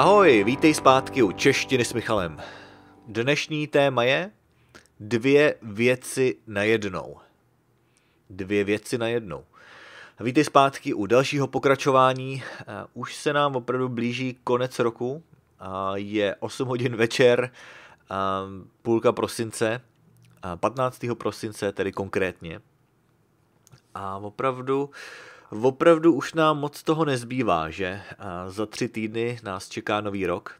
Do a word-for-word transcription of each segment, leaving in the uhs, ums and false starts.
Ahoj, vítej zpátky u Češtiny s Michalem. Dnešní téma je dvě věci najednou. Dvě věci najednou. Vítej zpátky u dalšího pokračování. Už se nám opravdu blíží konec roku. Je osm hodin večer, půlka prosince, patnáctého prosince tedy konkrétně. A opravdu... Opravdu už nám moc toho nezbývá, že za tři týdny nás čeká nový rok,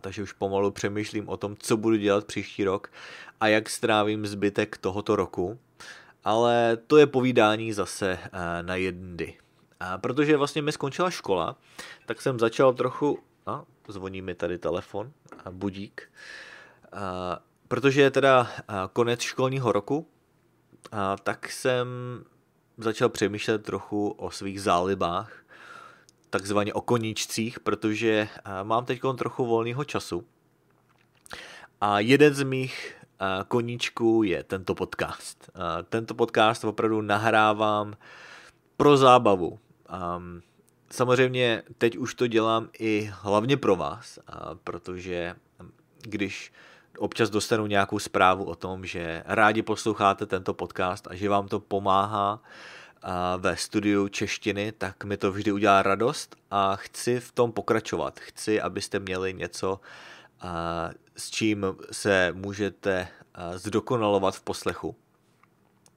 takže už pomalu přemýšlím o tom, co budu dělat příští rok a jak strávím zbytek tohoto roku, ale to je povídání zase na jedny. Protože vlastně mi skončila škola, tak jsem začal trochu, a zvoní mi tady telefon, budík, protože je teda konec školního roku, tak jsem... začal přemýšlet trochu o svých zálibách, takzvaně o koníčcích, protože mám teď trochu volného času. A jeden z mých koníčků je tento podcast. Tento podcast opravdu nahrávám pro zábavu. Samozřejmě teď už to dělám i hlavně pro vás, protože když... občas dostanu nějakou zprávu o tom, že rádi posloucháte tento podcast a že vám to pomáhá ve studiu češtiny, tak mi to vždy udělá radost a chci v tom pokračovat. Chci, abyste měli něco, s čím se můžete zdokonalovat v poslechu.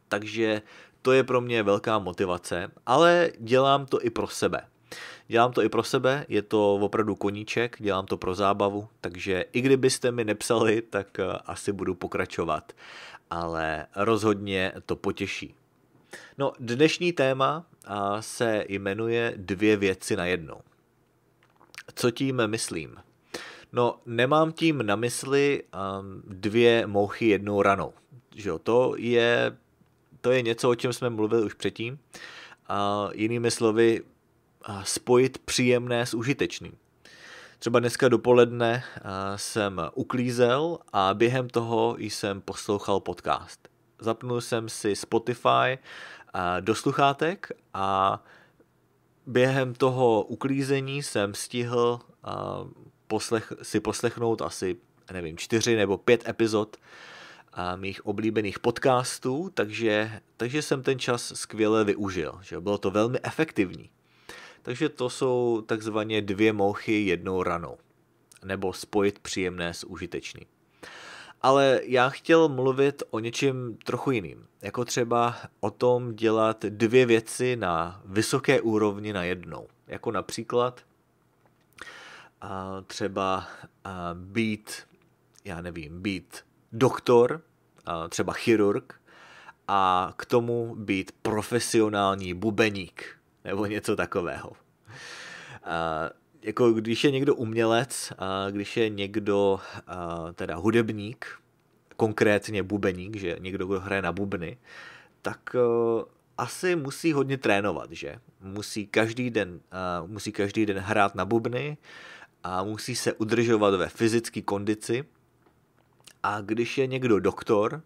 Takže to je pro mě velká motivace, ale dělám to i pro sebe. Dělám to i pro sebe, je to opravdu koníček, dělám to pro zábavu, takže i kdybyste mi nepsali, tak asi budu pokračovat, ale rozhodně to potěší. No, dnešní téma se jmenuje dvě věci najednou. Co tím myslím? No, nemám tím na mysli dvě mouchy jednou ranou. Že to je, to je něco, o čem jsme mluvili už předtím. A jinými slovy, spojit příjemné s užitečným. Třeba dneska dopoledne jsem uklízel a během toho jsem poslouchal podcast. Zapnul jsem si Spotify do sluchátek a během toho uklízení jsem stihl poslech, si poslechnout asi, nevím, čtyři nebo pět epizod mých oblíbených podcastů, takže, takže jsem ten čas skvěle využil. Že? Bylo to velmi efektivní. Takže to jsou takzvaně dvě mouchy jednou ranou. Nebo spojit příjemné s užitečným. Ale já chtěl mluvit o něčem trochu jiným. Jako třeba o tom dělat dvě věci na vysoké úrovni najednou. Jako například a třeba a být, já nevím, být doktor, a třeba chirurg a k tomu být profesionální bubeník. Nebo něco takového. A, jako když je někdo umělec, a když je někdo a, teda hudebník, konkrétně bubeník, že někdo, kdo hraje na bubny, tak a, asi musí hodně trénovat, že? Musí každý den, a, musí každý den hrát na bubny a musí se udržovat ve fyzické kondici. A když je někdo doktor,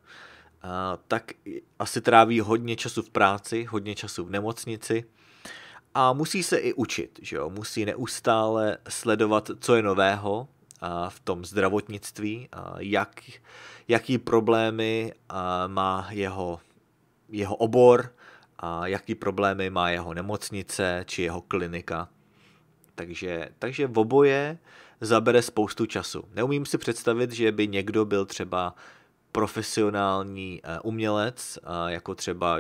a, tak asi tráví hodně času v práci, hodně času v nemocnici, a musí se i učit, že jo? Musí neustále sledovat, co je nového v tom zdravotnictví, jak, jaký problémy má jeho, jeho obor, a jaký problémy má jeho nemocnice či jeho klinika. Takže, takže v oboje zabere spoustu času. Neumím si představit, že by někdo byl třeba profesionální umělec, jako třeba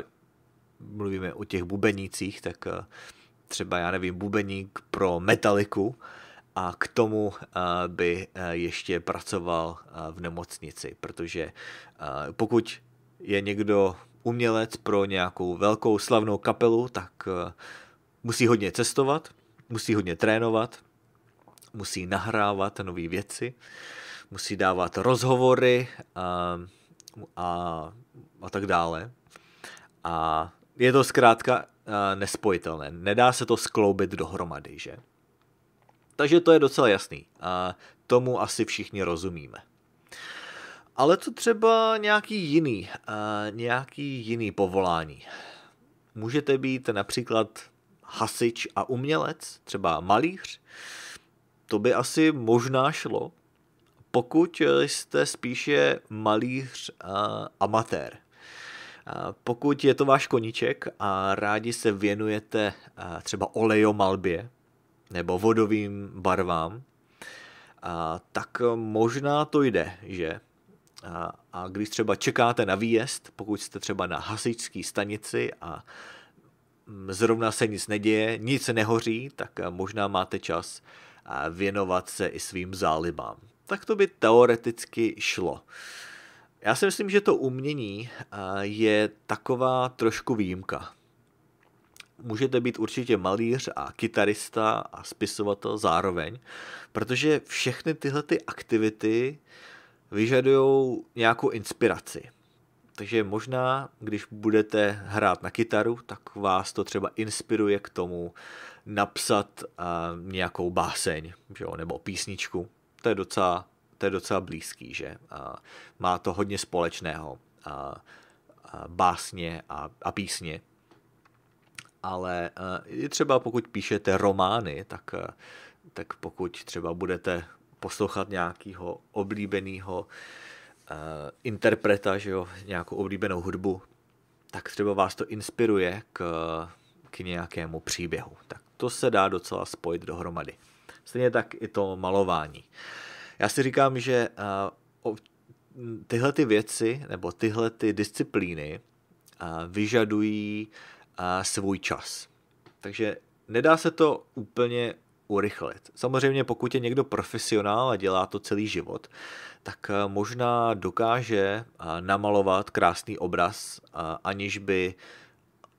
mluvíme o těch bubenících, tak... třeba, já nevím, bubeník pro Metaliku a k tomu by ještě pracoval v nemocnici, protože pokud je někdo umělec pro nějakou velkou slavnou kapelu, tak musí hodně cestovat, musí hodně trénovat, musí nahrávat nové věci, musí dávat rozhovory a, a, a tak dále. A je to zkrátka nespojitelné. Nedá se to skloubit dohromady, že? Takže to je docela jasný. A tomu asi všichni rozumíme. Ale co třeba nějaký jiný, nějaký jiný povolání? Můžete být například hasič a umělec, třeba malíř, to by asi možná šlo, pokud jste spíše malíř a amatér. Pokud je to váš koníček a rádi se věnujete třeba olejomalbě nebo vodovým barvám, tak možná to jde, že? A když třeba čekáte na výjezd, pokud jste třeba na hasičské stanici a zrovna se nic neděje, nic nehoří, tak možná máte čas věnovat se i svým zálibám. Tak to by teoreticky šlo. Já si myslím, že to umění je taková trošku výjimka. Můžete být určitě malíř a kytarista a spisovatel zároveň, protože všechny tyhle ty aktivity vyžadují nějakou inspiraci. Takže možná, když budete hrát na kytaru, tak vás to třeba inspiruje k tomu napsat nějakou báseň, že jo, nebo písničku. To je docela, to je docela blízký, že? A má to hodně společného, a, a básně a, a písně. Ale a, třeba pokud píšete romány, tak, a, tak pokud třeba budete poslouchat nějakého oblíbeného interpreta, že jo, nějakou oblíbenou hudbu, tak třeba vás to inspiruje k, k nějakému příběhu. Tak to se dá docela spojit dohromady. Stejně tak i to malování. Já si říkám, že uh, tyhle ty věci nebo tyhle ty disciplíny uh, vyžadují uh, svůj čas. Takže nedá se to úplně urychlit. Samozřejmě pokud je někdo profesionál a dělá to celý život, tak uh, možná dokáže uh, namalovat krásný obraz, uh, aniž by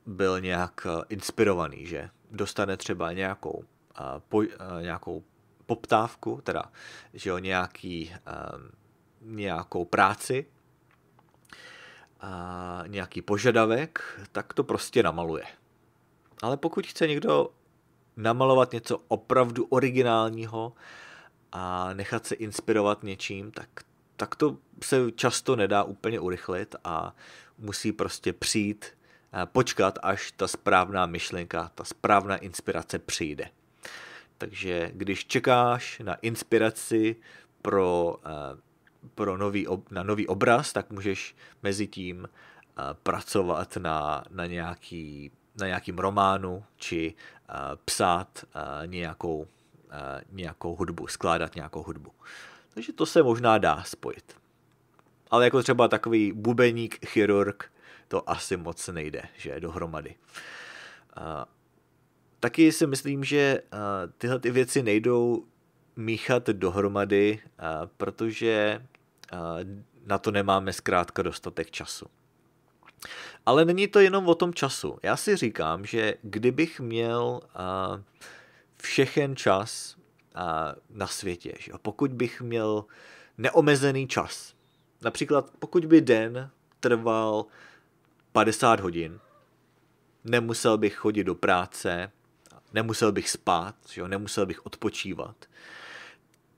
byl nějak uh, inspirovaný, že dostane třeba nějakou A po, a nějakou poptávku, teda že jo, nějaký, a, nějakou práci, a nějaký požadavek, tak to prostě namaluje. Ale pokud chce někdo namalovat něco opravdu originálního a nechat se inspirovat něčím, tak, tak to se často nedá úplně urychlit a musí prostě přijít, a počkat, až ta správná myšlenka, ta správná inspirace přijde. Takže když čekáš na inspiraci pro, pro nový, na nový obraz, tak můžeš mezi tím pracovat na, na, nějaký, na nějakým románu či psát nějakou, nějakou hudbu, skládat nějakou hudbu. Takže to se možná dá spojit. Ale jako třeba takový bubeník, chirurg, to asi moc nejde, že dohromady. Taky si myslím, že tyhle ty věci nejdou míchat dohromady, protože na to nemáme zkrátka dostatek času. Ale není to jenom o tom času. Já si říkám, že kdybych měl všechen čas na světě, že pokud bych měl neomezený čas, například pokud by den trval padesát hodin, nemusel bych chodit do práce, nemusel bych spát, jo, nemusel bych odpočívat,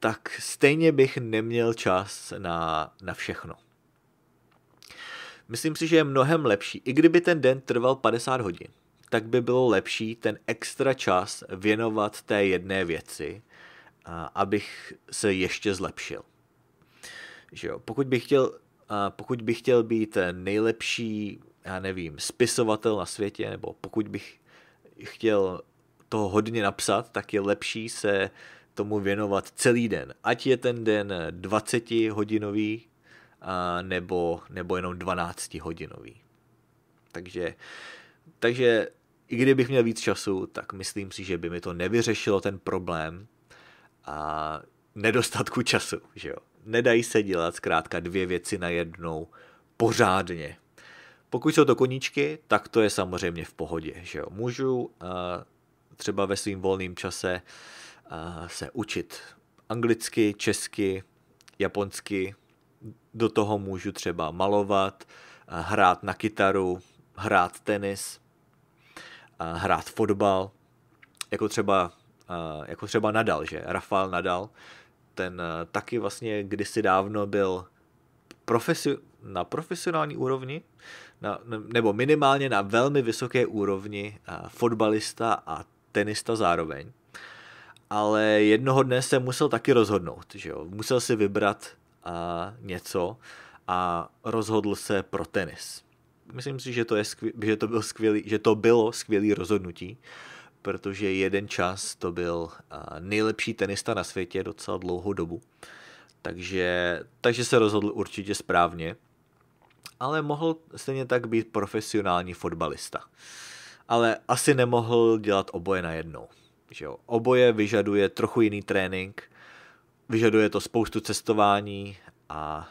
tak stejně bych neměl čas na, na všechno. Myslím si, že je mnohem lepší, i kdyby ten den trval padesát hodin, tak by bylo lepší ten extra čas věnovat té jedné věci, a, abych se ještě zlepšil. Že jo, pokud bych chtěl, a, pokud bych chtěl být nejlepší, já nevím, spisovatel na světě, nebo pokud bych chtěl toho hodně napsat, tak je lepší se tomu věnovat celý den. Ať je ten den dvacetihodinový nebo, nebo jenom dvanáctihodinový. Takže, takže i kdybych měl víc času, tak myslím si, že by mi to nevyřešilo ten problém a nedostatku času. Že jo? Nedají se dělat zkrátka dvě věci najednou pořádně. Pokud jsou to koníčky, tak to je samozřejmě v pohodě. Že jo? Můžu uh, třeba ve svým volným čase uh, se učit anglicky, česky, japonsky. Do toho můžu třeba malovat, uh, hrát na kytaru, hrát tenis, uh, hrát fotbal. Jako třeba, uh, jako třeba Nadal, že? Rafael Nadal. Ten uh, taky vlastně kdysi dávno byl profesionální, na profesionální úrovni, na, nebo minimálně na velmi vysoké úrovni fotbalista a tenista zároveň. ale jednoho dne se musel taky rozhodnout, že jo? Musel si vybrat a, něco a rozhodl se pro tenis. Myslím si, že to, je skvěl, že to, byl skvělý, že to bylo skvělý rozhodnutí, protože jeden čas to byl nejlepší tenista na světě docela dlouhou dobu. Takže, takže se rozhodl určitě správně, ale mohl stejně tak být profesionální fotbalista. Ale asi nemohl dělat oboje najednou. Že jo? Oboje vyžaduje trochu jiný trénink, vyžaduje to spoustu cestování a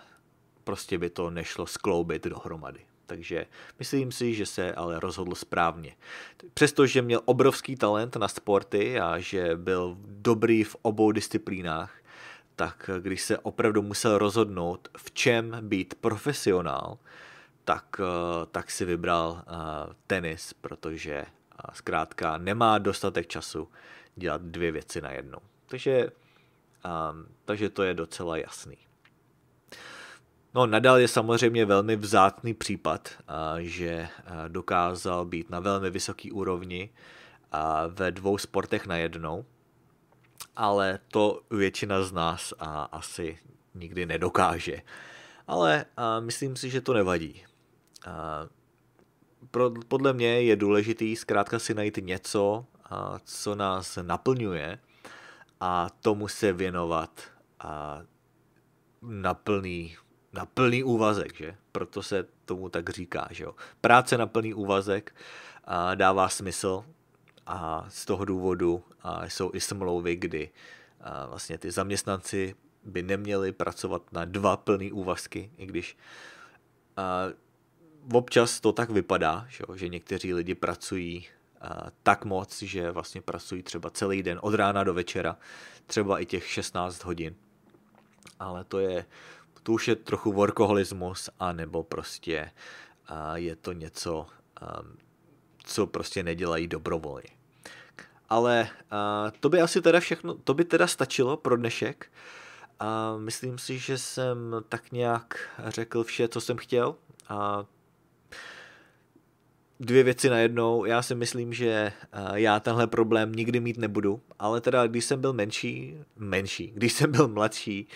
prostě by to nešlo skloubit dohromady. Takže myslím si, že se ale rozhodl správně. Přestože měl obrovský talent na sporty a že byl dobrý v obou disciplínách, tak když se opravdu musel rozhodnout, v čem být profesionál, tak, tak si vybral tenis, protože zkrátka nemá dostatek času dělat dvě věci najednou. Takže, takže to je docela jasný. No, Nadal je samozřejmě velmi vzácný případ, že dokázal být na velmi vysoké úrovni ve dvou sportech najednou, ale to většina z nás asi nikdy nedokáže. Ale myslím si, že to nevadí. Podle mě je důležitý zkrátka si najít něco, co nás naplňuje, a tomu se věnovat na plný Na plný úvazek, že? Proto se tomu tak říká, že jo? Práce na plný úvazek a, dává smysl a z toho důvodu a, jsou i smlouvy, kdy a, vlastně ty zaměstnanci by neměli pracovat na dva plný úvazky, i když a, občas to tak vypadá, že jo? Že někteří lidi pracují a, tak moc, že vlastně pracují třeba celý den od rána do večera, třeba i těch šestnáct hodin, ale to je to už je trochu workoholismus, anebo prostě a je to něco, a, co prostě nedělají dobrovolně. Ale a, to by asi teda všechno, to by teda stačilo pro dnešek. A myslím si, že jsem tak nějak řekl vše, co jsem chtěl. A dvě věci najednou. Já si myslím, že já tenhle problém nikdy mít nebudu, ale teda když jsem byl menší, menší, když jsem byl mladší,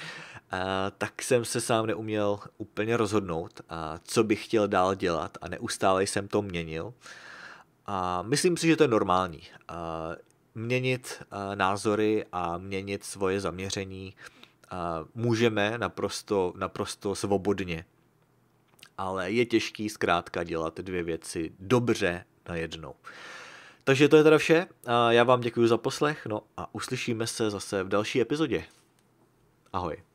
tak jsem se sám neuměl úplně rozhodnout, co bych chtěl dál dělat, a neustále jsem to měnil. A myslím si, že to je normální. Měnit názory a měnit svoje zaměření můžeme naprosto, naprosto svobodně. Ale je těžký zkrátka dělat dvě věci dobře najednou. Takže to je teda vše. Já vám děkuji za poslech, no a uslyšíme se zase v další epizodě. Ahoj.